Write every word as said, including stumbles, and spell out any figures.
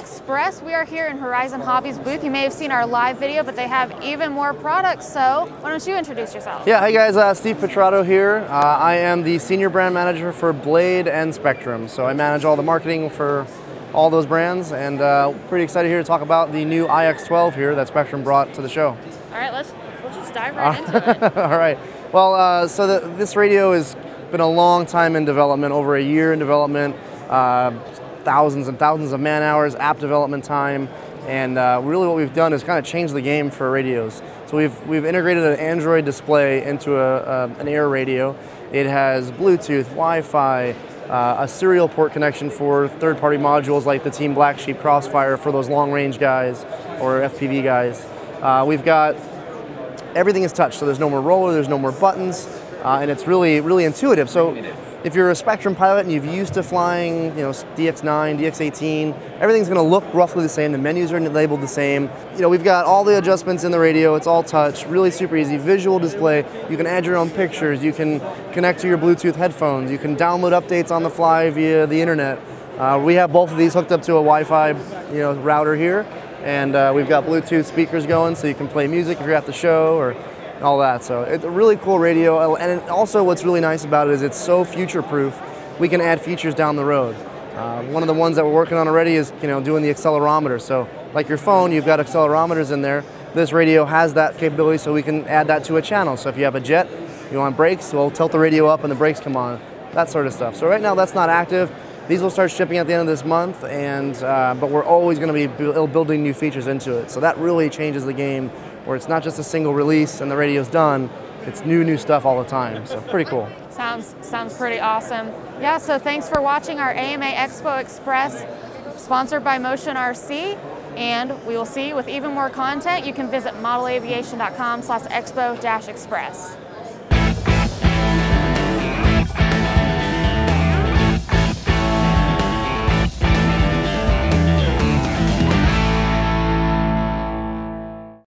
Express. We are here in Horizon Hobby's booth. You may have seen our live video, but they have even more products, so why don't you introduce yourself? Yeah, hi guys, uh, Steve Petrato here. Uh, I am the Senior Brand Manager for Blade and Spektrum, so I manage all the marketing for all those brands, and uh, pretty excited here to talk about the new I X twelve here that Spektrum brought to the show. All right, let's, let's just dive right into it. All right, well, uh, so the, this radio has been a long time in development, over a year in development. Uh, thousands and thousands of man hours, app development time, and uh, really what we've done is kind of change the game for radios. So we've, we've integrated an Android display into a, a, an air radio. It has Bluetooth, Wi-Fi, uh, a serial port connection for third-party modules like the Team Black Sheep Crossfire for those long-range guys or F P V guys. Uh, we've got, everything is touch, so there's no more roller, there's no more buttons, uh, and it's really, really intuitive. So if you're a Spektrum pilot and you've used to flying, you know, D X nine, D X eighteen, everything's going to look roughly the same. The menus are labeled the same. You know, we've got all the adjustments in the radio. It's all touch, really super easy. Visual display. You can add your own pictures. You can connect to your Bluetooth headphones. You can download updates on the fly via the internet. Uh, we have both of these hooked up to a Wi-Fi, you know, router here, and uh, we've got Bluetooth speakers going, so you can play music if you're at the show or all that. So it's a really cool radio, and also what's really nice about it is it's so future-proof. We can add features down the road. Uh, one of the ones that we're working on already is, you know, doing the accelerometer. So like your phone, you've got accelerometers in there. This radio has that capability, so we can add that to a channel. So if you have a jet, you want brakes, we'll tilt the radio up and the brakes come on, that sort of stuff. So right now that's not active. These will start shipping at the end of this month, and uh, but we're always going to be bu building new features into it. So that really changes the game, where it's not just a single release and the radio's done, it's new, new stuff all the time, so pretty cool. Sounds, sounds pretty awesome. Yeah, so thanks for watching our A M A Expo Express, sponsored by Motion R C, and we will see you with even more content. You can visit model aviation dot com slash expo dash express.